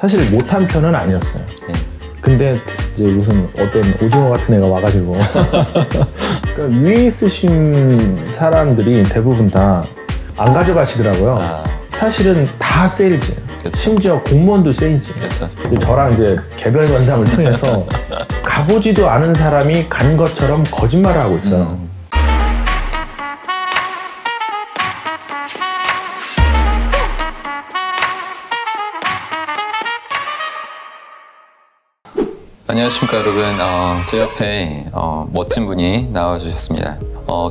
사실 못한 편은 아니었어요. 네. 근데 이제 무슨 어떤 오징어 같은 애가 와가지고 그러니까 위에 있으신 사람들이 대부분 다 안 가져가시더라고요. 아. 사실은 다 세일즈. 그쵸. 심지어 공무원도 세일즈. 그쵸. 저랑 이제 개별 면담을 통해서 가보지도 않은 사람이 간 것처럼 거짓말을 하고 있어요. 안녕하십니까 여러분. 제 옆에 멋진 분이 나와주셨습니다.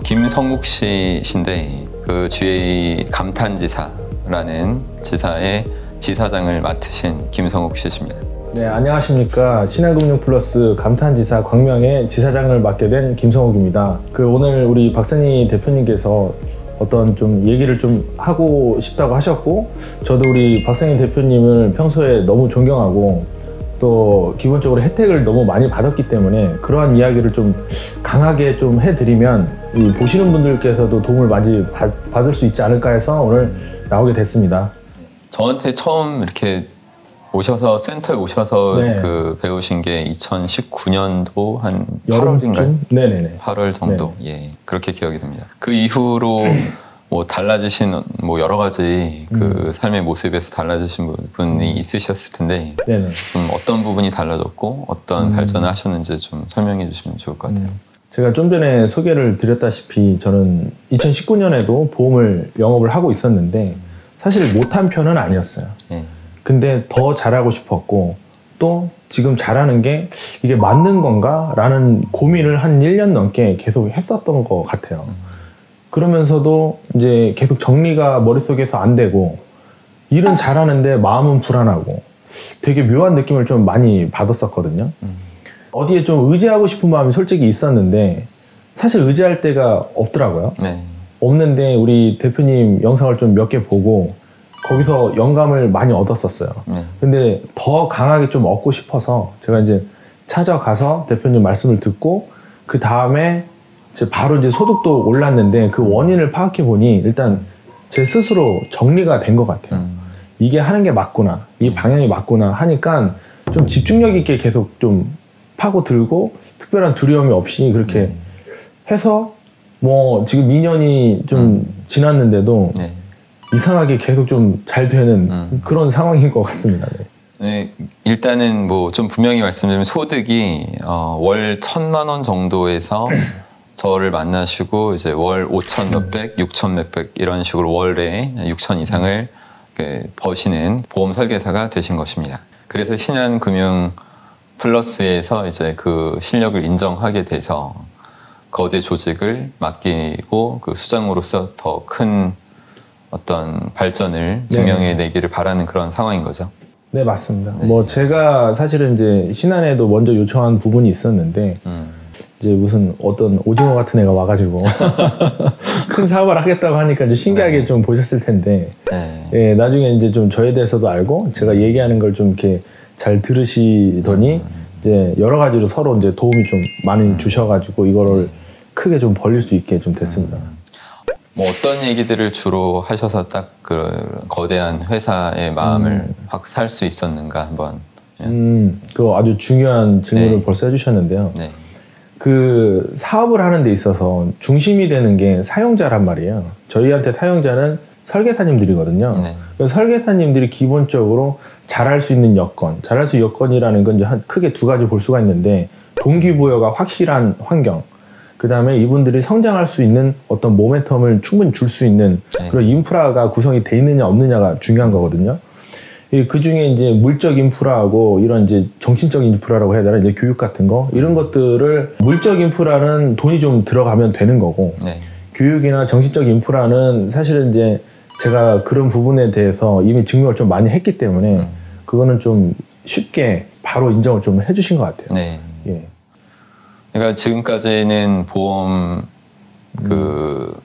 김성욱 씨신데 그 GA 감탄지사라는 지사의 지사장을 맡으신 김성욱 씨십니다. 네, 안녕하십니까. 신한금융 플러스 감탄지사 광명의 지사장을 맡게 된 김성욱입니다. 오늘 우리 박상희 대표님께서 어떤 좀 얘기를 좀 하고 싶다고 하셨고, 저도 우리 박상희 대표님을 평소에 너무 존경하고 또 기본적으로 혜택을 너무 많이 받았기 때문에 그러한 이야기를 좀 강하게 좀 해드리면 이 보시는 분들께서도 도움을 많이 받을 수 있지 않을까 해서 오늘 나오게 됐습니다. 저한테 처음 이렇게 오셔서 센터에 오셔서 네. 그 배우신 게 2019년도 한 8월인가요? 네네네. 8월 정도. 네. 예, 그렇게 기억이 듭니다. 그 이후로 뭐 달라지신 뭐 여러 가지 그 삶의 모습에서 달라지신 분이 있으셨을 텐데 네네. 좀 어떤 부분이 달라졌고 어떤 발전을 하셨는지 좀 설명해 주시면 좋을 것 같아요. 제가 좀 전에 소개를 드렸다시피 저는 2019년에도 보험을 영업을 하고 있었는데 사실 못한 편은 아니었어요. 네. 근데 더 잘하고 싶었고 또 지금 잘하는 게 이게 맞는 건가? 라는 고민을 한 1년 넘게 계속 했었던 것 같아요. 그러면서도 이제 계속 정리가 머릿속에서 안 되고 일은 잘하는데 마음은 불안하고 되게 묘한 느낌을 좀 많이 받았었거든요. 어디에 좀 의지하고 싶은 마음이 솔직히 있었는데 사실 의지할 데가 없더라고요. 네. 없는데 우리 대표님 영상을 좀 몇 개 보고 거기서 영감을 많이 얻었었어요. 네. 근데 더 강하게 좀 얻고 싶어서 제가 이제 찾아가서 대표님 말씀을 듣고 그 다음에 바로 이제 소득도 올랐는데 그 원인을 파악해 보니 일단 제 스스로 정리가 된 것 같아요. 이게 하는 게 맞구나, 이 방향이 맞구나 하니까 좀 집중력 있게 계속 좀 파고들고 특별한 두려움이 없이 그렇게 해서 뭐 지금 2년이 좀 지났는데도 네. 이상하게 계속 좀 잘 되는 그런 상황인 것 같습니다. 네. 네, 일단은 뭐 좀 분명히 말씀드리면 소득이 월 1,000만 원 정도에서 저를 만나시고 이제 월 5천 몇백, 6천 몇백 이런 식으로 월에 6천 이상을 버시는 보험 설계사가 되신 것입니다. 그래서 신한금융 플러스에서 이제 그 실력을 인정하게 돼서 거대 조직을 맡기고 그 수장으로서 더 큰 어떤 발전을 증명해내기를 바라는 그런 상황인 거죠. 네, 맞습니다. 네. 뭐 제가 사실은 이제 신한에도 먼저 요청한 부분이 있었는데 이제 무슨 어떤 오징어 같은 애가 와가지고 큰 사업을 하겠다고 하니까 이제 신기하게 네. 좀 보셨을 텐데 네. 예, 나중에 이제 좀 저에 대해서도 알고 제가 얘기하는 걸 좀 이렇게 잘 들으시더니 이제 여러 가지로 서로 이제 도움이 좀 많이 주셔가지고 이거를 크게 좀 벌릴 수 있게 좀 됐습니다. 뭐 어떤 얘기들을 주로 하셔서 딱 그 거대한 회사의 마음을 확 살 수 있었는가 한번. 그 아주 중요한 질문을 네. 벌써 해주셨는데요. 네. 그 사업을 하는 데 있어서 중심이 되는 게 사용자란 말이에요. 저희한테 사용자는 설계사님들이거든요. 네. 그래서 설계사님들이 기본적으로 잘할 수 있는 여건, 잘할 수 여건이라는 건 이제 크게 두 가지 볼 수가 있는데 동기부여가 확실한 환경, 그 다음에 이분들이 성장할 수 있는 어떤 모멘텀을 충분히 줄 수 있는 네. 그런 인프라가 구성이 돼 있느냐 없느냐가 중요한 거거든요. 그 중에 이제 물적 인프라하고 이런 이제 정신적 인프라라고 해야 되나, 이제 교육 같은 거 이런 것들을 물적 인프라는 돈이 좀 들어가면 되는 거고 네. 교육이나 정신적 인프라는 사실은 이제 제가 그런 부분에 대해서 이미 증명을 좀 많이 했기 때문에 그거는 좀 쉽게 바로 인정을 좀 해주신 것 같아요. 네. 예. 그러니까 지금까지는 보험 그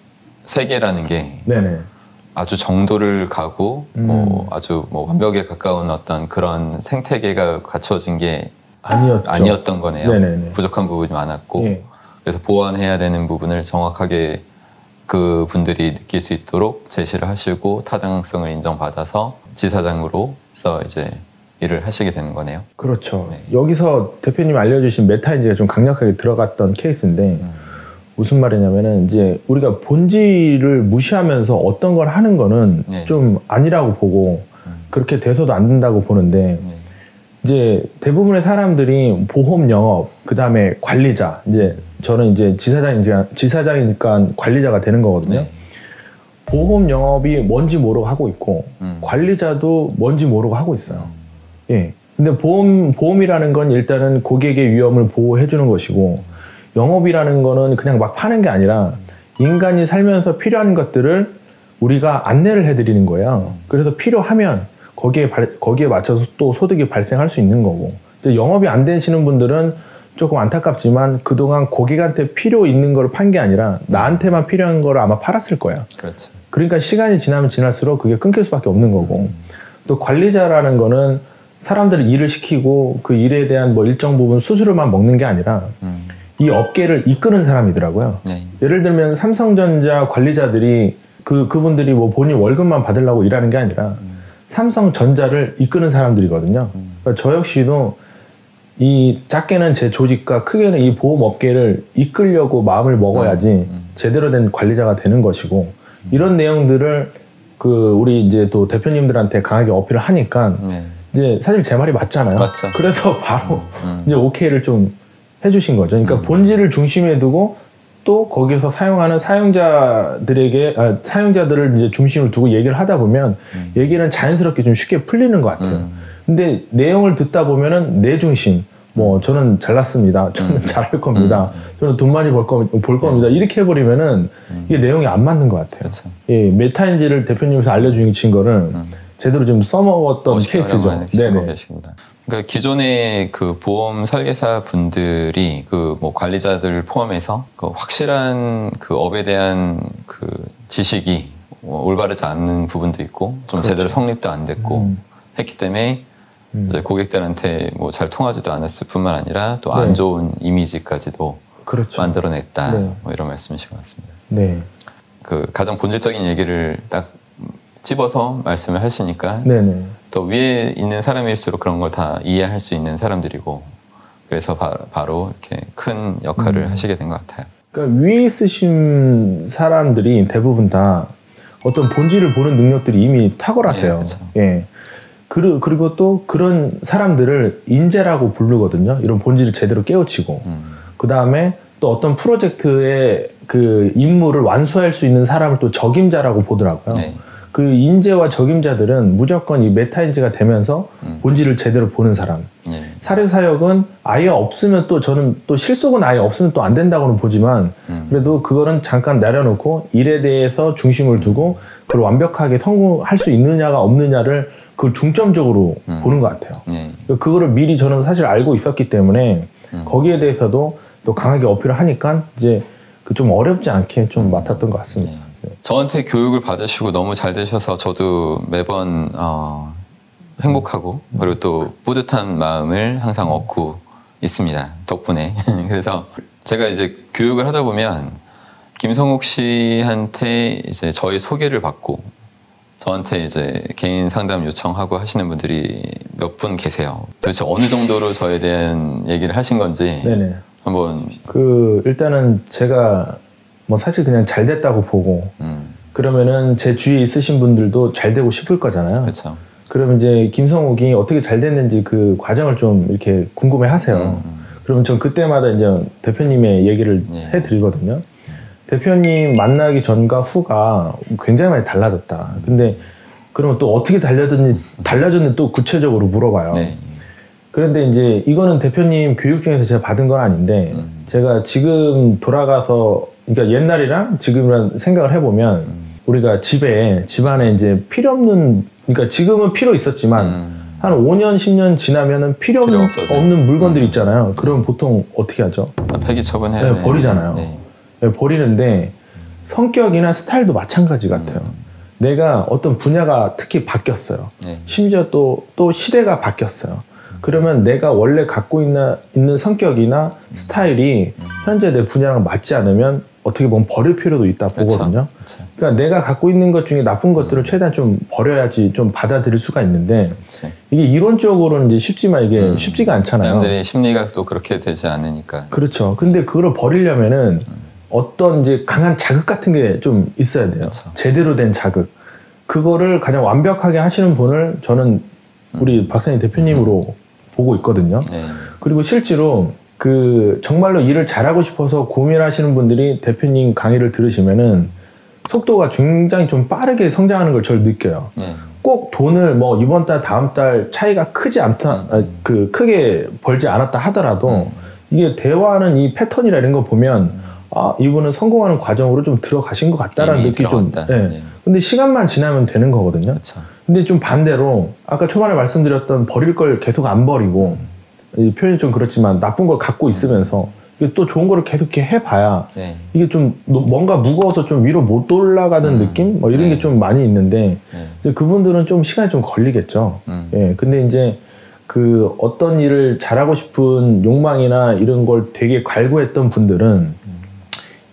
세계라는 게 네네. 아주 정도를 가고 뭐 아주 뭐 완벽에 가까운 어떤 그런 생태계가 갖춰진 게 아니었던 거네요. 네네네. 부족한 부분이 많았고 예. 그래서 보완해야 되는 부분을 정확하게 그 분들이 느낄 수 있도록 제시를 하시고 타당성을 인정받아서 지사장으로서 이제 일을 하시게 되는 거네요. 그렇죠. 네. 여기서 대표님이 알려주신 메타인지가 좀 강력하게 들어갔던 케이스인데 무슨 말이냐면은 이제 우리가 본질을 무시하면서 어떤 걸 하는 거는 네. 좀 아니라고 보고 그렇게 돼서도 안 된다고 보는데 네. 이제 대부분의 사람들이 보험 영업, 그 다음에 관리자, 이제 저는 이제 지사장이니까 관리자가 되는 거거든요. 네. 보험 영업이 뭔지 모르고 하고 있고 관리자도 뭔지 모르고 하고 있어요. 예. 근데 보험이라는 건 일단은 고객의 위험을 보호해 주는 것이고 영업이라는 거는 그냥 막 파는 게 아니라 인간이 살면서 필요한 것들을 우리가 안내를 해드리는 거예요. 그래서 필요하면 거기에 맞춰서 또 소득이 발생할 수 있는 거고 영업이 안 되시는 분들은 조금 안타깝지만 그동안 고객한테 필요 있는 걸 판 게 아니라 나한테만 필요한 걸 아마 팔았을 거야. 그렇죠. 그러니까 시간이 지나면 지날수록 그게 끊길 수밖에 없는 거고 또 관리자라는 거는 사람들을 일을 시키고 그 일에 대한 뭐 일정 부분 수수료만 먹는 게 아니라 이 업계를 이끄는 사람이더라고요. 네. 예를 들면 삼성전자 관리자들이 그분들이 뭐 본인 월급만 받으려고 일하는 게 아니라 삼성전자를 이끄는 사람들이거든요. 그러니까 저 역시도 이 작게는 제 조직과 크게는 이 보험업계를 이끌려고 마음을 먹어야지 제대로 된 관리자가 되는 것이고 이런 내용들을 그 우리 이제 또 대표님들한테 강하게 어필을 하니까 네. 이제 사실 제 말이 맞잖아요. 맞죠. 그래서 바로 이제 오케이를 좀 해주신 거죠. 그러니까 본질을 중심에 두고 또 거기서 사용하는 사용자들을 이제 중심을 두고 얘기를 하다 보면 얘기는 자연스럽게 좀 쉽게 풀리는 것 같아요. 근데 내용을 듣다 보면은 내 중심, 뭐 저는 잘났습니다, 저는 잘할 겁니다, 저는 돈 많이 벌 겁니다 이렇게 해버리면은 이게 내용이 안 맞는 것 같아요. 그렇죠. 예, 메타인지를 대표님께서 알려주신 거를 제대로 좀 써먹었던 케이스죠. 네네. 그러니까 기존의 그 보험 설계사 분들이 그 뭐 관리자들 포함해서 그 확실한 그 업에 대한 그 지식이 올바르지 않는 부분도 있고 좀 그렇죠. 제대로 성립도 안 됐고 했기 때문에 이제 고객들한테 뭐 잘 통하지도 않았을 뿐만 아니라 또 안 네. 좋은 이미지까지도 그렇죠. 만들어냈다. 네. 뭐 이런 말씀이신 것 같습니다. 네. 그 가장 본질적인 얘기를 딱 집어서 말씀을 하시니까 네네. 또 위에 있는 사람일수록 그런 걸 다 이해할 수 있는 사람들이고 그래서 바로 이렇게 큰 역할을 하시게 된 것 같아요. 그러니까 위에 있으신 사람들이 대부분 다 어떤 본질을 보는 능력들이 이미 탁월하세요. 예, 그렇죠. 예. 그리고 또 그런 사람들을 인재라고 부르거든요. 이런 본질을 제대로 깨우치고 그 다음에 또 어떤 프로젝트의 그 임무를 완수할 수 있는 사람을 또 적임자라고 보더라고요. 네. 그 인재와 적임자들은 무조건 이 메타인지가 되면서 본질을 제대로 보는 사람. 예. 사료사역은 아예 없으면 또 저는 또 실속은 아예 없으면 또 안 된다고는 보지만 그래도 그거는 잠깐 내려놓고 일에 대해서 중심을 두고 그걸 완벽하게 성공할 수 있느냐가 없느냐를 그 중점적으로 보는 것 같아요. 예. 그거를 미리 저는 사실 알고 있었기 때문에 거기에 대해서도 또 강하게 어필을 하니까 이제 그 좀 어렵지 않게 좀 맡았던 것 같습니다. 예. 저한테 교육을 받으시고 너무 잘 되셔서 저도 매번 행복하고 그리고 또 뿌듯한 마음을 항상 얻고 있습니다. 덕분에. 그래서 제가 이제 교육을 하다 보면 김성욱 씨한테 이제 저의 소개를 받고 저한테 이제 개인 상담 요청하고 하시는 분들이 몇 분 계세요. 도대체 어느 정도로 저에 대한 얘기를 하신 건지 네네. 한번 일단은 제가 뭐 사실 그냥 잘 됐다고 보고 그러면은 제 주위에 있으신 분들도 잘 되고 싶을 거잖아요. 그렇죠. 그러면 이제 김성욱이 어떻게 잘 됐는지 그 과정을 좀 이렇게 궁금해 하세요. 그러면 전 그때마다 이제 대표님의 얘기를 예. 해드리거든요. 대표님 만나기 전과 후가 굉장히 많이 달라졌다. 근데 그러면 또 어떻게 달라졌는지 또 구체적으로 물어봐요. 네. 그런데 이제 이거는 대표님 교육 중에서 제가 받은 건 아닌데 제가 지금 돌아가서 그러니까 옛날이랑 지금이랑 생각을 해보면 우리가 집안에 이제 필요 없는 그러니까 지금은 필요 있었지만 한 5년, 10년 지나면은 필요 없는 물건들이 있잖아요. 그럼 보통 어떻게 하죠? 폐기 처분해요. 네, 버리잖아요. 네. 네, 버리는데 성격이나 스타일도 마찬가지 같아요. 내가 어떤 분야가 특히 바뀌었어요. 네. 심지어 또 시대가 바뀌었어요. 그러면 내가 원래 갖고 있는 성격이나 스타일이 현재 내 분야랑 맞지 않으면 어떻게 보면 버릴 필요도 있다 보거든요. 그쵸. 그러니까 내가 갖고 있는 것 중에 나쁜 것들을 최대한 좀 버려야지 좀 받아들일 수가 있는데 그쵸. 이게 이론적으로는 이제 쉽지만 이게 쉽지가 않잖아요. 사람들의 심리가 또 그렇게 되지 않으니까. 그렇죠. 근데 그걸 버리려면은 어떤 이제 강한 자극 같은 게 좀 있어야 돼요. 그쵸. 제대로 된 자극. 그거를 가장 완벽하게 하시는 분을 저는 우리 박상희 대표님으로 보고 있거든요. 네. 그리고 실제로 그 정말로 일을 잘하고 싶어서 고민하시는 분들이 대표님 강의를 들으시면은 속도가 굉장히 좀 빠르게 성장하는 걸 저는 느껴요. 네. 꼭 돈을 뭐 이번 달 다음 달 차이가 크지 않다 크게 벌지 않았다 하더라도 이게 대화하는 이 패턴이라 이런 거 보면 아 이분은 성공하는 과정으로 좀 들어가신 것 같다라는 느낌이 좀. 예. 네. 근데 시간만 지나면 되는 거거든요. 그쵸. 근데 좀 반대로 아까 초반에 말씀드렸던 버릴 걸 계속 안 버리고. 이 표현이 좀 그렇지만 나쁜 걸 갖고 있으면서 이게 또 좋은 거를 계속 이렇게 해봐야 네. 이게 좀 뭔가 무거워서 좀 위로 못 올라가는 느낌? 뭐 이런 네. 게 좀 많이 있는데 네. 이제 그분들은 좀 시간이 좀 걸리겠죠. 예, 근데 이제 그 어떤 일을 잘하고 싶은 욕망이나 이런 걸 되게 갈구했던 분들은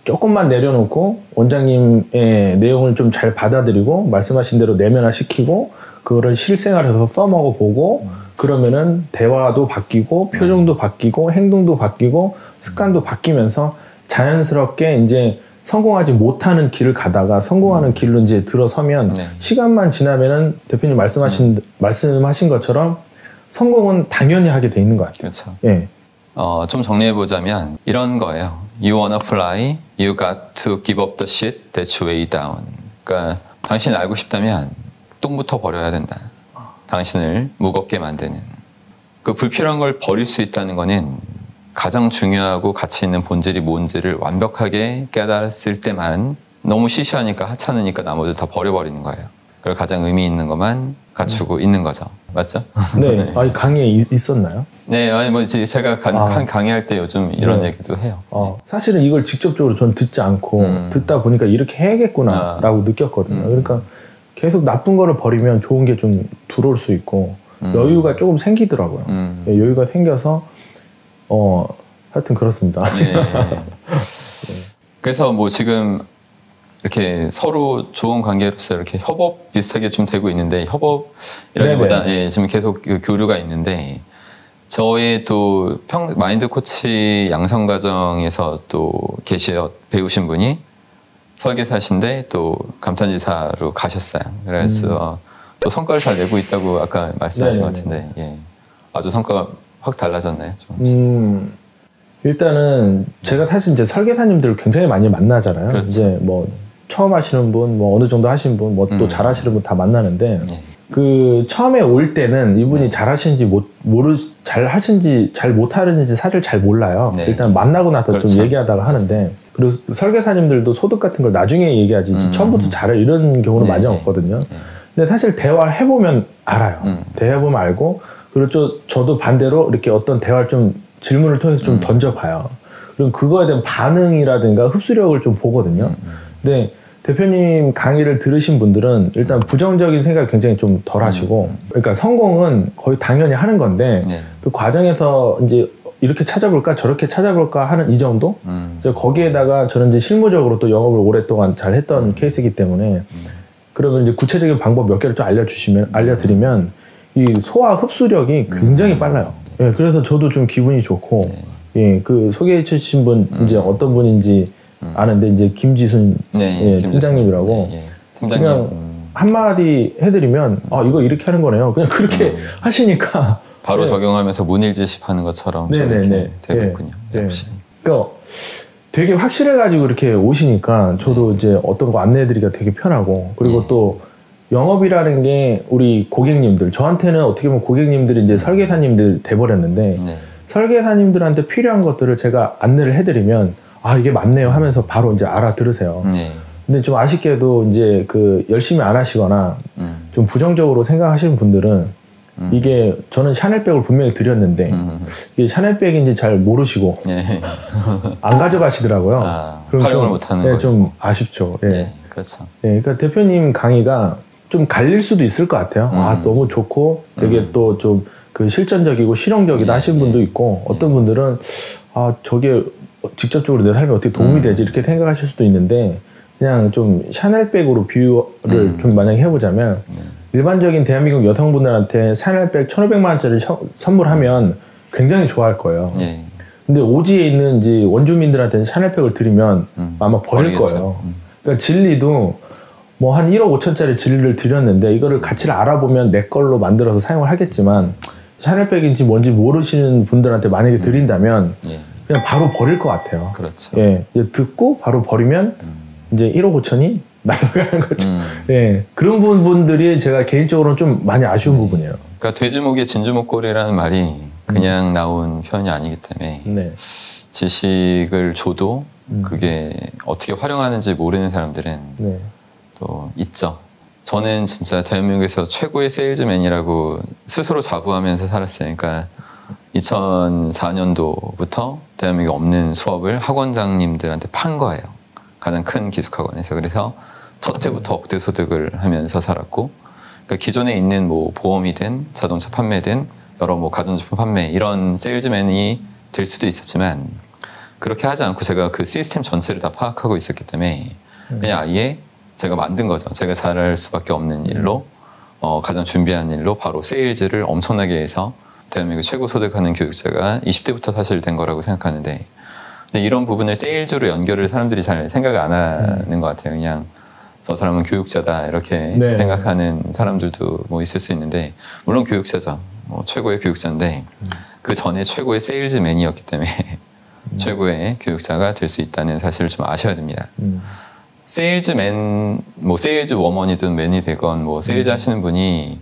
조금만 내려놓고 원장님의 내용을 좀 잘 받아들이고 말씀하신 대로 내면화시키고 그거를 실생활에서 써먹어보고 그러면은 대화도 바뀌고 표정도 바뀌고 행동도 바뀌고 습관도 바뀌면서 자연스럽게 이제 성공하지 못하는 길을 가다가 성공하는 길로 이제 들어서면 네. 시간만 지나면은 대표님 말씀하신 것처럼 성공은 당연히 하게 돼 있는 것 같아요. 그렇죠. 예. 좀 정리해 보자면 이런 거예요. You wanna fly, you got to give up the shit that's way down. 그러니까 당신이 알고 싶다면 똥부터 버려야 된다. 당신을 무겁게 만드는 그 불필요한 걸 버릴 수 있다는 거는 가장 중요하고 가치 있는 본질이 뭔지를 완벽하게 깨달았을 때만 너무 시시하니까 하찮으니까 나머지 다 버려버리는 거예요. 그걸 가장 의미 있는 것만 갖추고 있는 거죠. 맞죠? 네. 네. 아니 강의에 있었나요? 네. 아니 뭐 제가 한 강의할 때 요즘 이런 네. 얘기도 해요. 네. 사실은 이걸 직접적으로 전 듣지 않고 듣다 보니까 이렇게 해야겠구나라고 느꼈거든요. 그러니까. 계속 나쁜 거를 버리면 좋은 게 좀 들어올 수 있고 여유가 조금 생기더라고요. 여유가 생겨서 하여튼 그렇습니다. 네. 네. 그래서 뭐 지금 이렇게 서로 좋은 관계로서 이렇게 협업 비슷하게 좀 되고 있는데 협업이라기보다 예, 지금 계속 교류가 있는데 저의 또 마인드 코치 양성 과정에서 또 계시어 배우신 분이 설계사신데 또 감탄지사로 가셨어요. 그래서 또 성과를 잘 내고 있다고 아까 말씀하신 것 같은데 예. 아주 성과가 확 달라졌나요? 좀. 일단은 제가 사실 이제 설계사님들을 굉장히 많이 만나잖아요. 그렇죠. 이제 뭐 처음 하시는 분, 뭐 어느 정도 하신 분, 뭐 또 잘하시는 분 다 만나는데 예. 그 처음에 올 때는 이분이 잘하시는지 잘하시는지 잘 못하는지 사실 잘 몰라요. 네. 일단 만나고 나서 그렇죠. 좀 얘기하다가 하는데 그렇죠. 그리고 설계사님들도 소득 같은 걸 나중에 얘기하지 처음부터 잘해 이런 경우는 많이 없거든요. 근데 사실 대화해보면 알아요. 대화해보면 알고 그리고 저도 반대로 이렇게 어떤 대화를 좀 질문을 통해서 좀 던져봐요. 그럼 그거에 대한 반응이라든가 흡수력을 좀 보거든요. 근데 대표님 강의를 들으신 분들은 일단 부정적인 생각을 굉장히 좀 덜 하시고 그러니까 성공은 거의 당연히 하는 건데 네. 그 과정에서 이제 이렇게 찾아볼까 저렇게 찾아볼까 하는 이 정도 거기에다가 저는 이제 실무적으로 또 영업을 오랫동안 잘 했던 케이스이기 때문에 그러면 이제 구체적인 방법 몇 개를 좀 알려드리면 이 소화 흡수력이 굉장히 빨라요. 예, 그래서 저도 좀 기분이 좋고 예, 그 소개해 주신 분 이제 어떤 분인지 아는데 이제 김지순 네, 예, 팀장님이라고 네, 예. 팀장님. 그냥 한마디 해드리면 아 이거 이렇게 하는 거네요. 그냥 그렇게 하시니까. 바로 네. 적용하면서 문일지십하는 것처럼 이렇게 되고 있군요. 네. 역시. 그러니까 되게 확실해가지고 이렇게 오시니까 저도 네. 이제 어떤 거 안내해드리기가 되게 편하고 그리고 네. 또 영업이라는 게 우리 고객님들 저한테는 어떻게 보면 고객님들이 이제 설계사님들 돼버렸는데 네. 설계사님들한테 필요한 것들을 제가 안내를 해드리면 아 이게 맞네요 하면서 바로 이제 알아들으세요. 네. 근데 좀 아쉽게도 이제 그 열심히 안 하시거나 좀 부정적으로 생각하시는 분들은 이게 저는 샤넬백을 분명히 드렸는데 이게 샤넬백인지 잘 모르시고 예. 안 가져가시더라고요. 아, 활용을 못하는 거죠. 네, 좀 아쉽죠. 예. 예, 그렇죠. 예, 그러니까 대표님 강의가 좀 갈릴 수도 있을 것 같아요. 아 너무 좋고 되게 또 좀 그 실전적이고 실용적이다 예, 하신 분도 있고 어떤 분들은 아 저게 직접적으로 내 삶에 어떻게 도움이 되지 이렇게 생각하실 수도 있는데 그냥 좀 샤넬백으로 비유를 좀 만약에 해보자면 일반적인 대한민국 여성분들한테 샤넬백 1,500만 원짜리 선물하면 굉장히 좋아할 거예요. 예. 근데 오지에 있는 이제 원주민들한테는 샤넬백을 드리면 아마 버릴 버리겠죠. 거예요. 그러니까 진리도 뭐 한 1억 5천짜리 진리를 드렸는데 이거를 가치를 알아보면 내 걸로 만들어서 사용을 하겠지만 샤넬백인지 뭔지 모르시는 분들한테 만약에 드린다면 예. 그냥 바로 버릴 것 같아요. 그렇죠. 예, 듣고 바로 버리면 이제 1억 5천이 날아가는 거죠. 예, 그런 분들이 제가 개인적으로는 좀 많이 아쉬운 부분이에요. 그러니까 돼지목에 진주목걸이라는 말이 그냥 나온 표현이 아니기 때문에 네. 지식을 줘도 그게 어떻게 활용하는지 모르는 사람들은 네. 또 있죠. 저는 진짜 대한민국에서 최고의 세일즈맨이라고 스스로 자부하면서 살았으니까 2004년도부터 대한민국에 없는 수업을 학원장님들한테 판 거예요. 가장 큰 기숙학원에서. 그래서 첫 해부터 억대 소득을 하면서 살았고 그러니까 기존에 있는 뭐 보험이든 자동차 판매든 여러 뭐 가전제품 판매 이런 세일즈맨이 될 수도 있었지만 그렇게 하지 않고 제가 그 시스템 전체를 다 파악하고 있었기 때문에 그냥 아예 제가 만든 거죠. 제가 잘할 수밖에 없는 일로 가장 준비한 일로 바로 세일즈를 엄청나게 해서 대한민국 최고 소득하는 교육자가 20대부터 사실 된 거라고 생각하는데 근데 이런 부분을 세일즈로 연결을 사람들이 잘 생각을 안 하는 것 같아요. 그냥 저 사람은 교육자다 이렇게 네. 생각하는 사람들도 뭐 있을 수 있는데 물론 교육자죠. 뭐 최고의 교육자인데 그 전에 최고의 세일즈맨이었기 때문에 최고의 교육자가 될 수 있다는 사실을 좀 아셔야 됩니다. 세일즈맨, 뭐 세일즈 워먼이든 맨이 되건 뭐 세일즈 하시는 분이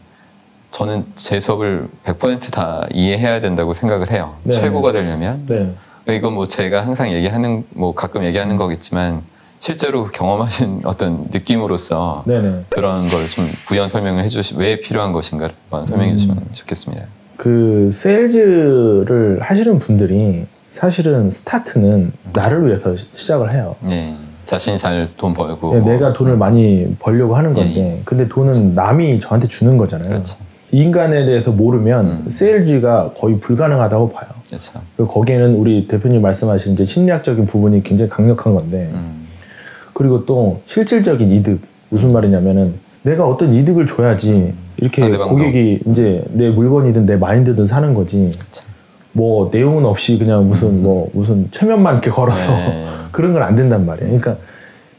저는 제 수업을 100% 다 이해해야 된다고 생각을 해요. 네. 최고가 되려면 네. 이건 뭐 제가 항상 얘기하는 뭐 가끔 얘기하는 거겠지만 실제로 경험하신 어떤 느낌으로서 네네. 그런 걸 좀 부연 설명을 해주시 왜 필요한 것인가를 한번 설명해 주시면 좋겠습니다. 그 세일즈를 하시는 분들이 사실은 스타트는 나를 위해서 시작을 해요. 네, 자신이 잘 돈 벌고 네, 내가 돈을 많이 벌려고 하는 건데 네. 근데 돈은 그렇죠. 남이 저한테 주는 거잖아요. 그렇죠. 인간에 대해서 모르면 세일즈가 거의 불가능하다고 봐요. 그렇죠. 그리고 거기에는 우리 대표님 말씀하신 이제 심리학적인 부분이 굉장히 강력한 건데 그리고 또 실질적인 이득 무슨 말이냐면은 내가 어떤 이득을 줘야지 이렇게 고객이 이제 내 물건이든 내 마인드든 사는 거지 그쵸. 뭐 내용은 없이 그냥 무슨 뭐 무슨 최면만 이렇게 걸어서 네. 그런 건 안 된단 말이에요. 그러니까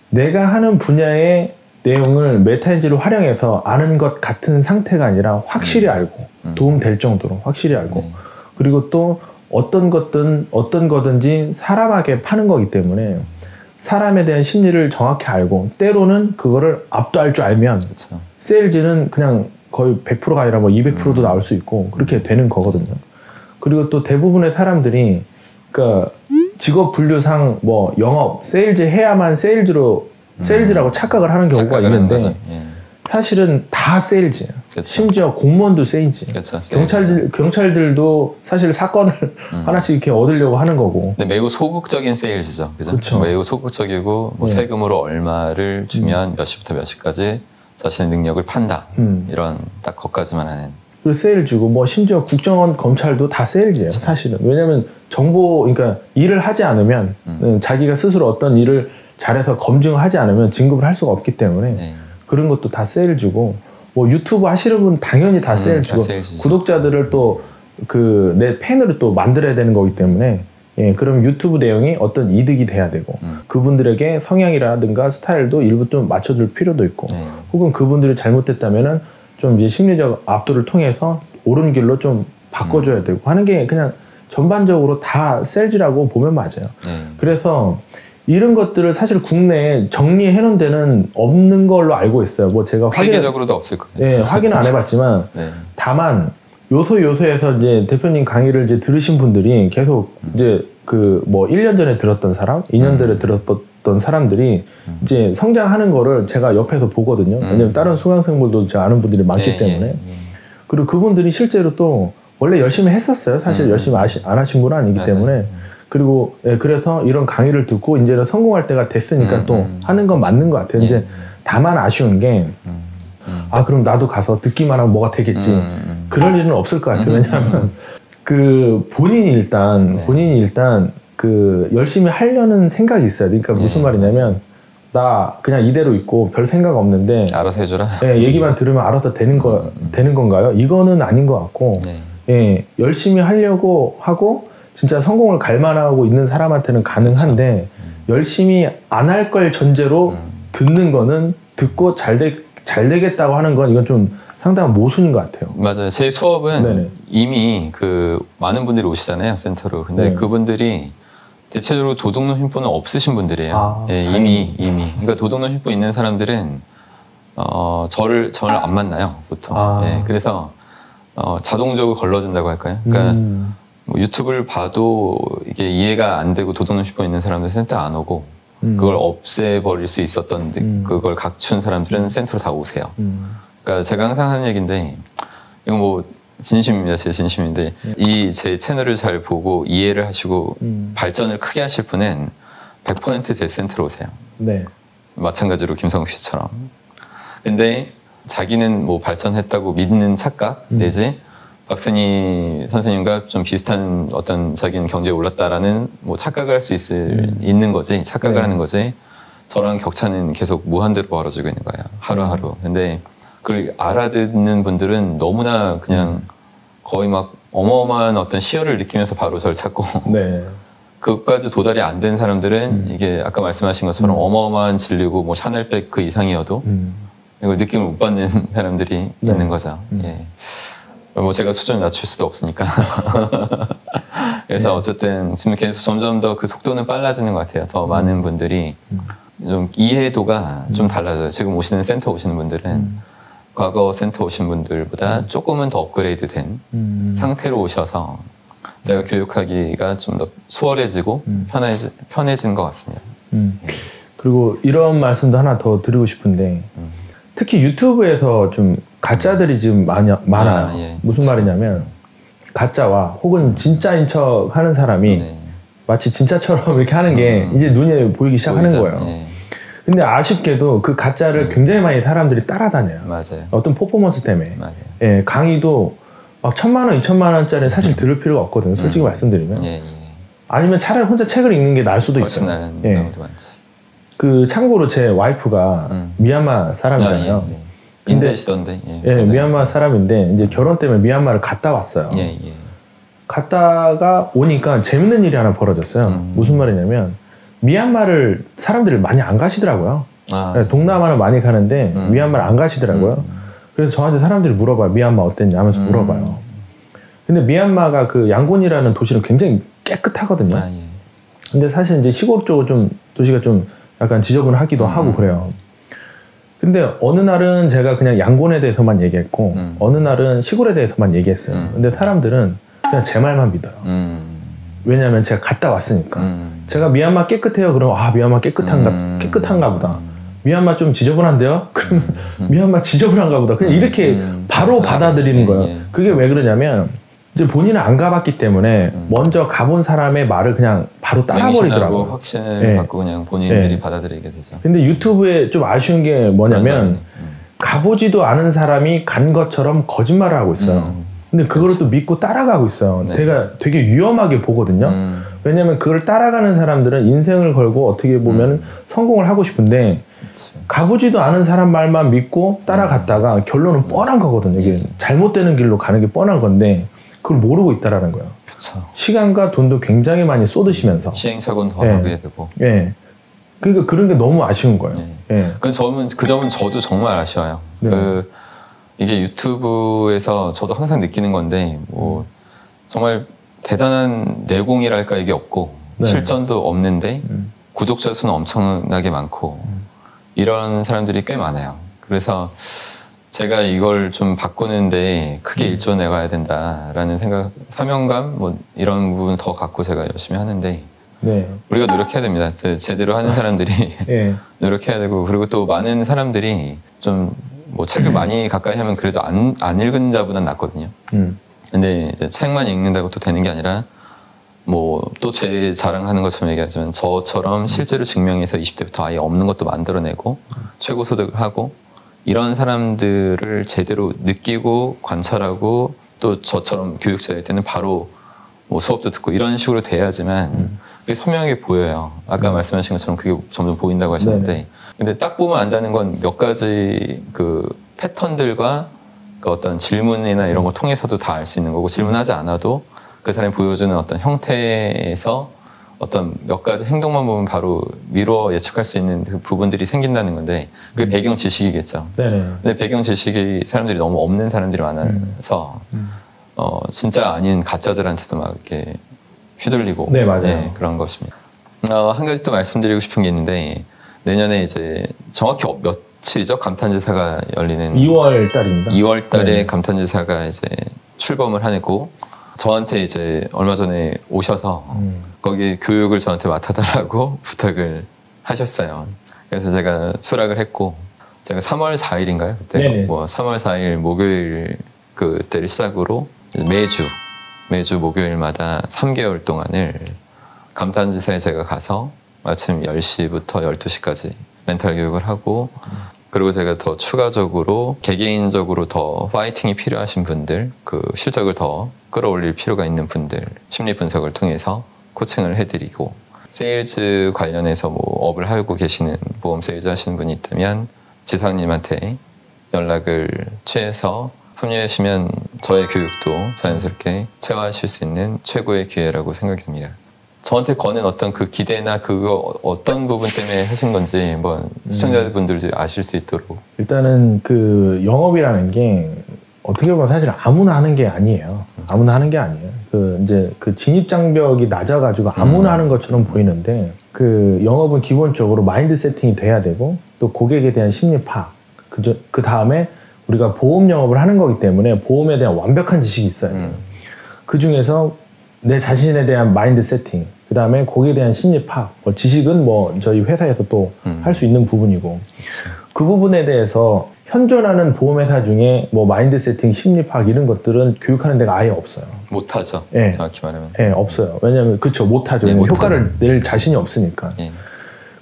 내가 하는 분야의 내용을 메타인지로 활용해서 아는 것 같은 상태가 아니라 확실히 알고 도움될 정도로 확실히 알고 그리고 또 어떤 거든지 사람에게 파는 거기 때문에. 사람에 대한 심리를 정확히 알고 때로는 그거를 압도할 줄 알면 그쵸. 세일즈는 그냥 거의 100%가 아니라 뭐 200%도 나올 수 있고 그렇게 되는 거거든요. 그리고 또 대부분의 사람들이 그러니까 직업 분류상 뭐 영업, 세일즈 해야만 세일즈라고 착각을 하는 경우가 있는데 예. 사실은 다 세일즈예요. 그쵸. 심지어 공무원도 세일즈. 경찰들도 사실 사건을 하나씩 이렇게 얻으려고 하는 거고. 근데 매우 소극적인 세일즈죠. 그죠? 매우 소극적이고 뭐 네. 세금으로 얼마를 주면 몇 시부터 몇 시까지 자신의 능력을 판다. 이런 딱 거기까지만 하는. 그리고 세일즈고 뭐 심지어 국정원, 검찰도 다 세일즈예요. 그쵸. 사실은. 왜냐하면 그러니까 일을 하지 않으면 자기가 스스로 어떤 일을 잘해서 검증하지 않으면 진급을 할 수가 없기 때문에 네. 그런 것도 다 세일즈고 뭐 유튜브 하시는 분 당연히 다 세일즈고 구독자들을 또 그 내 팬으로 또 만들어야 되는 거기 때문에 예, 그럼 유튜브 내용이 어떤 이득이 돼야 되고 그분들에게 성향이라든가 스타일도 일부 좀 맞춰줄 필요도 있고 혹은 그분들이 잘못됐다면은 좀 이제 심리적 압도를 통해서 옳은 길로 좀 바꿔줘야 되고 하는 게 그냥 전반적으로 다 세일즈라고 보면 맞아요. 그래서 이런 것들을 사실 국내에 정리해놓은 데는 없는 걸로 알고 있어요. 뭐 제가 세계적으로도 없을 거예요. 예, 확인은 안 해봤지만 네. 다만 요소에서 이제 대표님 강의를 이제 들으신 분들이 계속 이제 그 뭐 1년 전에 들었던 사람, 2년 전에 들었던 사람들이 이제 성장하는 거를 제가 옆에서 보거든요. 왜냐면 다른 수강생분들도 제가 아는 분들이 많기 네, 때문에 그리고 그분들이 실제로 또 원래 열심히 했었어요. 사실 열심히 안 하신 분은 아니기 맞아요. 때문에. 그리고 예, 그래서 이런 강의를 듣고 이제는 성공할 때가 됐으니까 또 하는 건 그치. 맞는 것 같아요. 예. 이제 다만 아쉬운 게 아 그럼 나도 가서 듣기만 하면 뭐가 되겠지. 그럴 일은 없을 것 같아요. 왜냐하면 본인이 일단 그 열심히 하려는 생각이 있어야 돼. 그러니까 무슨 말이냐면 나 그냥 이대로 있고 별 생각 없는데 알아서 해줘라. 예, 얘기만 들으면 알아서 되는 건가요? 이거는 아닌 것 같고 네. 예, 열심히 하려고 하고 진짜 성공을 갈망하고 있는 사람한테는 가능한데 그렇죠. 열심히 안 할 걸 전제로 듣는 거는 듣고 잘 되겠다고 하는 건 이건 좀 상당한 모순인 것 같아요. 맞아요. 제 수업은 네네. 이미 그 많은 분들이 오시잖아요, 센터로. 근데 네. 그분들이 대체적으로 도덕론 휜뿐은 없으신 분들이에요. 아, 예, 이미. 그러니까 도덕론 휜뿐 있는 사람들은 저를 안 만나요, 보통. 아. 예, 그래서 자동적으로 걸러준다고 할까요? 그러니까 뭐 유튜브를 봐도 이게 이해가 안 되고 도덕론 휜뿐 있는 사람들은 센터 안 오고 그걸 없애버릴 수 있었던 그걸 갖춘 사람들은 센터로 다 오세요. 그러니까 제가 항상 하는 얘기인데 이건 뭐 진심입니다. 제 진심인데 이 제 채널을 잘 보고 이해를 하시고 발전을 크게 하실 분은 100% 제 센터로 오세요. 네. 마찬가지로 김성욱 씨처럼. 근데 자기는 뭐 발전했다고 믿는 착각 내지 박선희 선생님과 좀 비슷한 어떤 자기는 경제에 올랐다라는 뭐 착각을 할 수 있는 거지. 착각을 네. 하는 거지. 저랑 격차는 계속 무한대로 벌어지고 있는 거예요. 하루하루. 근데 그걸 알아듣는 분들은 너무나 그냥 거의 막 어마어마한 어떤 희열을 느끼면서 바로 저를 찾고 네. 그것까지 도달이 안 된 사람들은 이게 아까 말씀하신 것처럼 어마어마한 진리고 뭐 샤넬백 그 이상이어도 이걸 느낌을 못 받는 사람들이 네. 있는 거죠. 예. 뭐 제가 수준을 낮출 수도 없으니까. 그래서 네. 어쨌든 지금 계속 점점 더 그 속도는 빨라지는 것 같아요. 더 많은 분들이 좀 이해도가 좀 달라져요. 지금 오시는 센터 오시는 분들은 과거 센터 오신 분들보다 조금은 더 업그레이드 된 상태로 오셔서 제가 교육하기가 좀 더 수월해지고 편해진 것 같습니다. 그리고 이런 말씀도 하나 더 드리고 싶은데 특히 유튜브에서 좀 가짜들이 지금 많아요. 아, 예. 무슨 참. 말이냐면 가짜와 혹은 진짜인 척 하는 사람이 네. 마치 진짜처럼 이렇게 하는 게 이제 눈에 보이기 시작하는 보이죠. 거예요. 예. 근데 아쉽게도 그 가짜를 굉장히 많이 사람들이 따라다녀요. 맞아요. 어떤 퍼포먼스 때문에. 맞아요. 예, 강의도 막 1,000만 원, 2,000만 원짜리 사실 들을 필요가 없거든요. 솔직히 말씀드리면. 예, 예. 아니면 차라리 혼자 책을 읽는 게 나을 수도 있어요. 나은 예. 경우도 많지. 그 참고로 제 와이프가 미얀마 사람이잖아요. 아, 예, 예. 인제시던데. 예, 예 미얀마 사람인데 이제 결혼 때문에 미얀마를 갔다 왔어요. 예, 예. 갔다가 오니까 재밌는 일이 하나 벌어졌어요. 무슨 말이냐면. 미얀마를 사람들이 많이 안 가시더라고요. 아, 동남아는 많이 가는데 미얀마를 안 가시더라고요. 그래서 저한테 사람들이 물어봐요. 미얀마 어땠냐 하면서 물어봐요. 근데 미얀마가 그 양곤이라는 도시는 굉장히 깨끗하거든요. 아, 예. 근데 사실 이제 시골 쪽은 좀 도시가 좀 약간 지저분하기도 하고 그래요. 근데 어느 날은 제가 그냥 양곤에 대해서만 얘기했고 어느 날은 시골에 대해서만 얘기했어요. 근데 사람들은 그냥 제 말만 믿어요. 왜냐면 제가 갔다 왔으니까. 제가 미얀마 깨끗해요. 그러면 아 미얀마 깨끗한가 보다. 미얀마 좀 지저분한데요? 그러면 미얀마 지저분한가 보다. 그냥 이렇게 바로 받아들이는 거예요. 예. 그게 왜 그러냐면 이제 본인은 안 가봤기 때문에 먼저 가본 사람의 말을 그냥 바로 따라버리더라고요. 확신을 예. 갖고 그냥 본인들이 예. 받아들이게 되죠. 근데 유튜브에 좀 아쉬운 게 뭐냐면 가보지도 않은 사람이 간 것처럼 거짓말을 하고 있어요. 근데 그걸 그렇지. 또 믿고 따라가고 있어요. 네. 제가 되게 위험하게 보거든요. 왜냐면 그걸 따라가는 사람들은 인생을 걸고 어떻게 보면 성공을 하고 싶은데 그치. 가보지도 않은 사람 말만 믿고 따라갔다가 결론은 그치. 뻔한 거거든요. 이게 잘못되는 길로 가는 게 뻔한 건데 그걸 모르고 있다라는 거예요. 그쵸. 시간과 돈도 굉장히 많이 쏟으시면서 시행착오는 더 하게 예. 되고 예. 그러니까 그런 게 너무 아쉬운 거예요. 예. 예. 그 점은 저도 정말 아쉬워요. 네. 이게 유튜브에서 저도 항상 느끼는 건데 뭐 정말 대단한 내공이랄까 이게 없고 네. 실전도 없는데 구독자 수는 엄청나게 많고 이런 사람들이 꽤 많아요. 그래서 제가 이걸 좀 바꾸는데 크게 일조내가야 된다라는 생각, 사명감 뭐 이런 부분 더 갖고 제가 열심히 하는데 네. 우리가 노력해야 됩니다. 제대로 하는 사람들이 네. 노력해야 되고 그리고 또 많은 사람들이 좀 뭐 책을 많이 가까이 하면 그래도 안 읽은 자보단 낫거든요. 근데 이제 책만 읽는다고 또 되는 게 아니라 뭐 또 제 자랑하는 것처럼 얘기하지만 저처럼 실제로 증명해서 20대부터 아예 없는 것도 만들어내고 최고 소득을 하고 이런 사람들을 제대로 느끼고 관찰하고 또 저처럼 교육자일 때는 바로 뭐 수업도 듣고 이런 식으로 돼야지만 선명하게 보여요. 아까 말씀하신 것처럼 그게 점점 보인다고 하셨는데 네네. 근데 딱 보면 안다는 건 몇 가지 그 패턴들과 그 어떤 질문이나 이런 걸 통해서도 다 알 수 있는 거고 질문하지 않아도 그 사람이 보여주는 어떤 형태에서 어떤 몇 가지 행동만 보면 바로 미루어 예측할 수 있는 그 부분들이 생긴다는 건데 그게 배경 지식이겠죠. 네네. 근데 배경 지식이 사람들이 너무 없는 사람들이 많아서 진짜 아닌 가짜들한테도 막 이렇게 휘둘리고 네, 맞아요. 네, 그런 것입니다. 한 가지 또 말씀드리고 싶은 게 있는데 내년에 이제 정확히 며칠이죠? 감탄지사가 열리는 2월 달입니다. 2월 달에 네. 감탄지사가 이제 출범을 하고 저한테 이제 얼마 전에 오셔서 거기 교육을 저한테 맡아달라고 부탁을 하셨어요. 그래서 제가 수락을 했고 제가 3월 4일인가요? 그때 네네. 뭐 3월 4일 목요일 그때를 시작으로 매주 목요일마다 3개월 동안을 감탄지사에 제가 가서 아침 10시부터 12시까지 멘탈 교육을 하고 그리고 제가 더 추가적으로 개개인적으로 더 파이팅이 필요하신 분들 그 실적을 더 끌어올릴 필요가 있는 분들 심리 분석을 통해서 코칭을 해드리고 세일즈 관련해서 뭐 업을 하고 계시는 보험 세일즈 하시는 분이 있다면 지사님한테 연락을 취해서 합류하시면 저의 교육도 자연스럽게 체화하실 수 있는 최고의 기회라고 생각이 듭니다. 저한테 거는 어떤 그 기대나 그거 어떤 부분 때문에 하신 건지 한번 시청자분들도 아실 수 있도록. 일단은 그 영업이라는 게 어떻게 보면 사실 아무나 하는 게 아니에요. 아무나 하는 게 아니에요. 그 이제 그 진입장벽이 낮아가지고 아무나 하는 것처럼 보이는데 그 영업은 기본적으로 마인드 세팅이 돼야 되고 또 고객에 대한 심리 파악 그 다음에 우리가 보험 영업을 하는 거기 때문에 보험에 대한 완벽한 지식이 있어야 돼요. 그 중에서 내 자신에 대한 마인드 세팅, 그 다음에 거기에 대한 심리 파악, 지식은 뭐 저희 회사에서 또 할 수 있는 부분이고 그치. 그 부분에 대해서 현존하는 보험회사 중에 뭐 마인드 세팅, 심리 파악 이런 것들은 교육하는 데가 아예 없어요. 못하죠. 예. 정확히 말하면. 예, 없어요. 왜냐하면 그쵸, 못하죠. 예, 효과를 낼 자신이 없으니까. 예.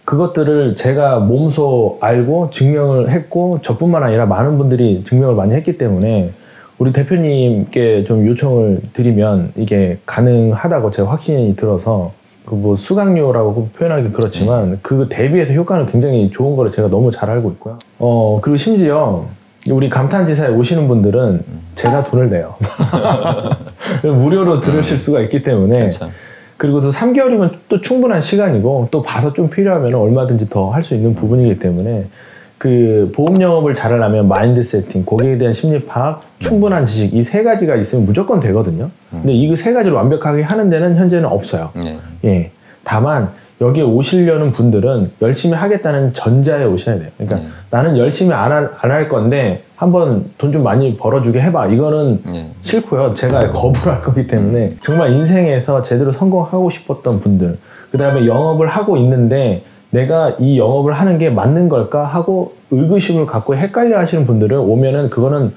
그것들을 제가 몸소 알고 증명을 했고 저뿐만 아니라 많은 분들이 증명을 많이 했기 때문에 우리 대표님께 좀 요청을 드리면 이게 가능하다고 제가 확신이 들어서 그 뭐 수강료라고 표현하기 그렇지만 그 대비해서 효과는 굉장히 좋은 거를 제가 너무 잘 알고 있고요. 그리고 심지어 우리 감탄지사에 오시는 분들은 제가 돈을 내요. 무료로 들으실 수가 있기 때문에 그쵸. 그리고 또 3개월이면 또 충분한 시간이고 또 봐서 좀 필요하면 얼마든지 더 할 수 있는 부분이기 때문에 그 보험 영업을 잘하려면 마인드 세팅, 고객에 대한 심리 파악, 충분한 지식 이 세 가지가 있으면 무조건 되거든요. 근데 이 세 가지를 완벽하게 하는 데는 현재는 없어요. 네. 예. 다만 여기에 오시려는 분들은 열심히 하겠다는 전자에 오셔야 돼요. 그러니까 나는 열심히 안 할 건데 한번 돈 좀 많이 벌어주게 해봐. 이거는 싫고요. 제가 거부를 할 거기 때문에 정말 인생에서 제대로 성공하고 싶었던 분들 그 다음에 영업을 하고 있는데 내가 이 영업을 하는 게 맞는 걸까 하고 의구심을 갖고 헷갈려 하시는 분들은 오면은 그거는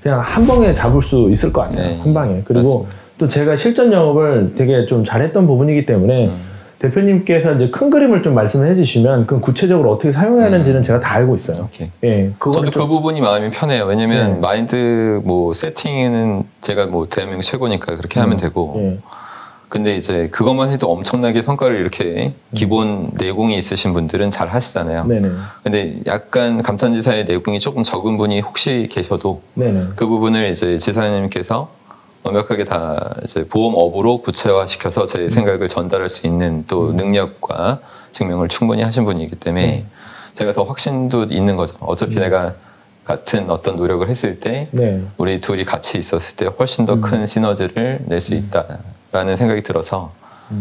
그냥 한 방에 잡을 수 있을 것 같아요. 네. 한 방에. 그리고 맞습니다. 또 제가 실전 영업을 되게 좀 잘했던 부분이기 때문에 대표님께서 이제 큰 그림을 좀 말씀해 주시면 그 구체적으로 어떻게 사용해야 하는지는 제가 다 알고 있어요. 오케이. 예, 저도 그 부분이 마음이 편해요. 왜냐면 마인드 뭐 세팅은 제가 뭐 대한민국 최고니까 그렇게 하면 되고 예. 근데 이제 그것만 해도 엄청나게 성과를 이렇게 기본 내공이 있으신 분들은 잘 하시잖아요. 네네. 근데 약간 감탄지사의 내공이 조금 적은 분이 혹시 계셔도 네네. 그 부분을 이제 지사님께서 완벽하게 다 이제 보험업으로 구체화시켜서 제 생각을 전달할 수 있는 또 능력과 증명을 충분히 하신 분이기 때문에 제가 더 확신도 있는 거죠. 어차피 내가 같은 어떤 노력을 했을 때 우리 둘이 같이 있었을 때 훨씬 더 큰 시너지를 낼 수 있다. 라는 생각이 들어서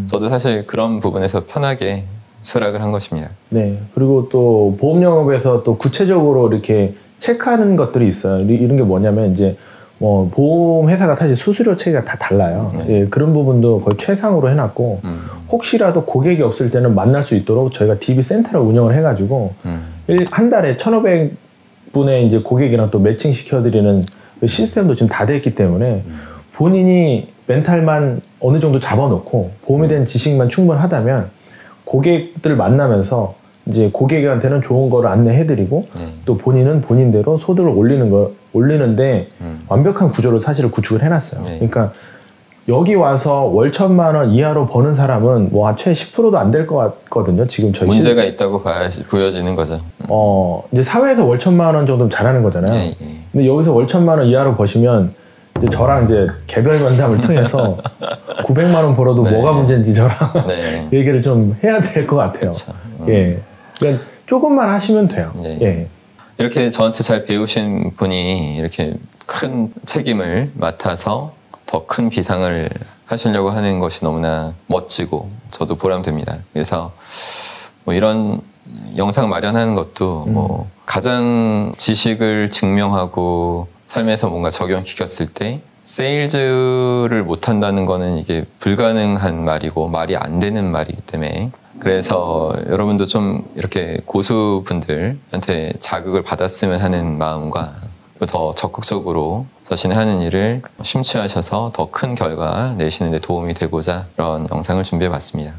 저도 사실 그런 부분에서 편하게 수락을 한 것입니다. 네. 그리고 또 보험 영업에서 또 구체적으로 이렇게 체크하는 것들이 있어요. 이런 게 뭐냐면 이제 뭐 보험 회사가 사실 수수료 체계가 다 달라요. 예, 그런 부분도 거의 최상으로 해놨고 혹시라도 고객이 없을 때는 만날 수 있도록 저희가 DB 센터를 운영을 해가지고 한 달에 1,500분의 이제 고객이랑 또 매칭 시켜드리는 시스템도 지금 다 돼 있기 때문에 본인이 멘탈만 어느 정도 잡아놓고 보험에 대한 지식만 충분하다면 고객들 만나면서 이제 고객한테는 좋은 걸 안내해드리고 또 본인은 본인대로 소득을 올리는데 완벽한 구조를 사실 구축을 해놨어요. 그러니까 여기 와서 월 1,000만 원 이하로 버는 사람은 와, 최 10%도 안 될 것 같거든요. 지금 저희 문제가 있다고 보여지는 거죠. 이제 사회에서 월 1,000만 원 정도면 잘하는 거잖아요. 근데 여기서 월 1,000만 원 이하로 버시면 이제 저랑 이제 개별 면담을 통해서 900만 원 벌어도 네. 뭐가 문제인지 저랑 네. 얘기를 좀 해야 될 것 같아요. 예, 그러니까 조금만 하시면 돼요. 네. 예. 이렇게 저한테 잘 배우신 분이 이렇게 큰 책임을 맡아서 더 큰 비상을 하시려고 하는 것이 너무나 멋지고 저도 보람됩니다. 그래서 뭐 이런 영상 마련하는 것도 뭐 가장 지식을 증명하고 삶에서 뭔가 적용시켰을 때 세일즈를 못한다는 거는 이게 불가능한 말이고 말이 안 되는 말이기 때문에 그래서 여러분도 좀 이렇게 고수분들한테 자극을 받았으면 하는 마음과 더 적극적으로 자신이 하는 일을 심취하셔서 더 큰 결과 내시는 데 도움이 되고자 그런 영상을 준비해봤습니다.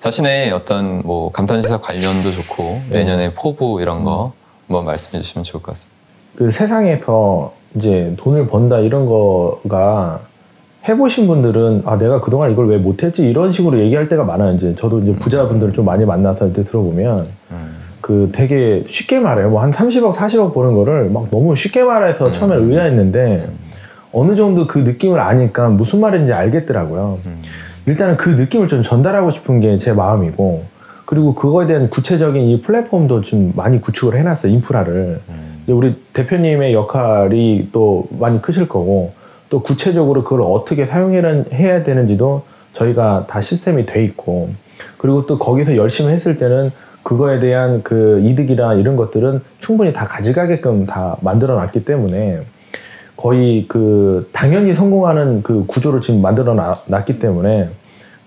자신의 어떤 뭐 감탄지사 관련도 좋고 내년에 포부 이런 거 한번 말씀해 주시면 좋을 것 같습니다. 그 세상에서 이제 돈을 번다 이런 거가 해보신 분들은 아, 내가 그동안 이걸 왜 못했지 이런 식으로 얘기할 때가 많아요. 이제 저도 이제 부자분들을 좀 많이 만나서 들어보면 그 되게 쉽게 말해요. 뭐 한 30억, 40억 버는 거를 막 너무 쉽게 말해서 처음에 의아했는데 어느 정도 그 느낌을 아니까 무슨 말인지 알겠더라고요. 일단은 그 느낌을 좀 전달하고 싶은 게 제 마음이고 그리고 그거에 대한 구체적인 이 플랫폼도 좀 많이 구축을 해놨어요. 인프라를. 이제 우리 대표님의 역할이 또 많이 크실 거고 또 구체적으로 그걸 어떻게 사용해야 되는지도 저희가 다 시스템이 돼 있고 그리고 또 거기서 열심히 했을 때는 그거에 대한 그 이득이나 이런 것들은 충분히 다 가져가게끔 다 만들어 놨기 때문에 거의 그 당연히 성공하는 그 구조를 지금 만들어 놨기 때문에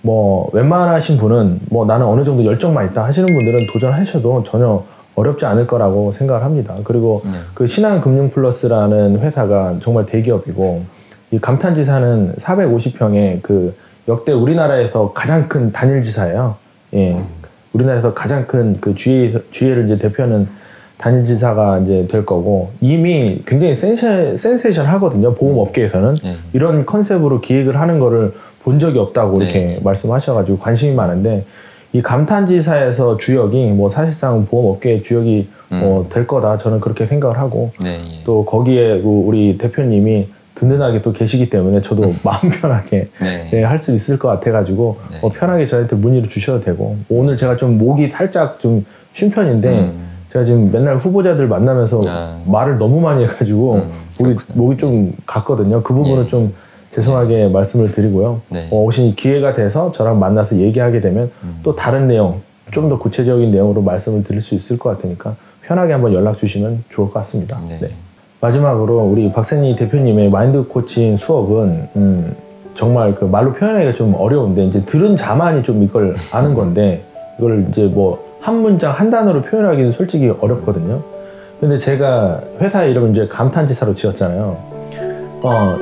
뭐 웬만하신 분은 뭐 나는 어느 정도 열정만 있다 하시는 분들은 도전하셔도 전혀 어렵지 않을 거라고 생각을 합니다. 그리고 그 신한금융플러스라는 회사가 정말 대기업이고 이 감탄지사는 450평의 그 역대 우리나라에서 가장 큰 단일지사예요. 예. 우리나라에서 가장 큰 그 주의를 이제 대표하는 단일지사가 이제 될 거고, 이미 굉장히 센세이션 하거든요. 보험업계에서는. 이런 컨셉으로 기획을 하는 거를 본 적이 없다고 이렇게 말씀하셔가지고 관심이 많은데, 이 감탄지사에서 주역이 뭐 사실상 보험업계의 주역이 될 거다. 저는 그렇게 생각을 하고, 또 거기에 우리 대표님이 든든하게 또 계시기 때문에 저도 마음 편하게 할 수 있을 것 같아가지고 편하게 저한테 문의를 주셔도 되고 오늘 제가 좀 목이 살짝 좀 쉰 편인데 제가 지금 맨날 후보자들 만나면서 말을 너무 많이 해가지고 목이 좀 갔거든요. 그 부분은 좀 죄송하게 말씀을 드리고요. 혹시 기회가 돼서 저랑 만나서 얘기하게 되면 또 다른 내용, 좀 더 구체적인 내용으로 말씀을 드릴 수 있을 것 같으니까 편하게 한번 연락 주시면 좋을 것 같습니다. 네. 마지막으로 우리 박상희 대표님의 마인드 코칭 수업은 정말 그 말로 표현하기가 좀 어려운데 이제 들은 자만이 좀 이걸 아는 건데 이걸 이제 뭐 한 문장 한 단어로 표현하기는 솔직히 어렵거든요. 근데 제가 회사의 이름을 이제 감탄지사로 지었잖아요.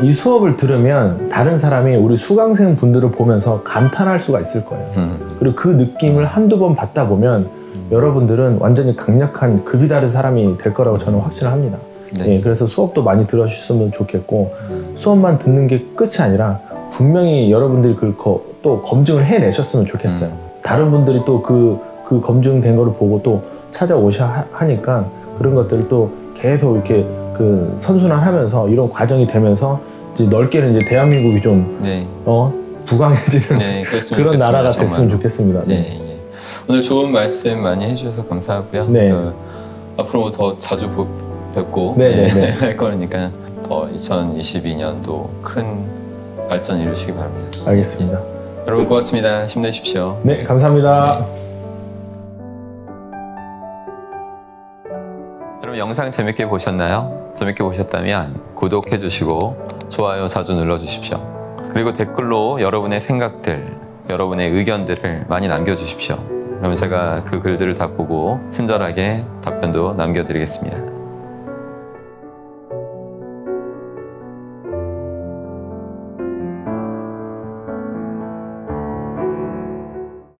이 수업을 들으면 다른 사람이 우리 수강생 분들을 보면서 감탄할 수가 있을 거예요. 그리고 그 느낌을 한두 번 받다 보면 여러분들은 완전히 강력한 급이 다른 사람이 될 거라고 저는 확신을 합니다. 예, 그래서 수업도 많이 들어주셨으면 좋겠고 수업만 듣는 게 끝이 아니라 분명히 여러분들이 그걸 또 검증을 해내셨으면 좋겠어요. 다른 분들이 또 그 검증된 거를 보고 또 찾아오셔 하니까 그런 것들을 또 계속 이렇게 그 선순환하면서 이런 과정이 되면서 이제 넓게는 이제 대한민국이 좀 부강해지는 그런 나라가 됐으면 좋겠습니다. 네. 오늘 좋은 말씀 많이 해주셔서 감사하고요. 앞으로 더 자주 뵙고 할 거니까 더 2022년도 큰 발전 이루시기 바랍니다. 알겠습니다. 여러분 고맙습니다. 힘내십시오. 네, 감사합니다. 여러분 영상 재밌게 보셨나요? 재밌게 보셨다면 구독해 주시고 좋아요 자주 눌러 주십시오. 그리고 댓글로 여러분의 생각들, 여러분의 의견들을 많이 남겨주십시오. 그럼 제가 그 글들을 다 보고 친절하게 답변도 남겨드리겠습니다.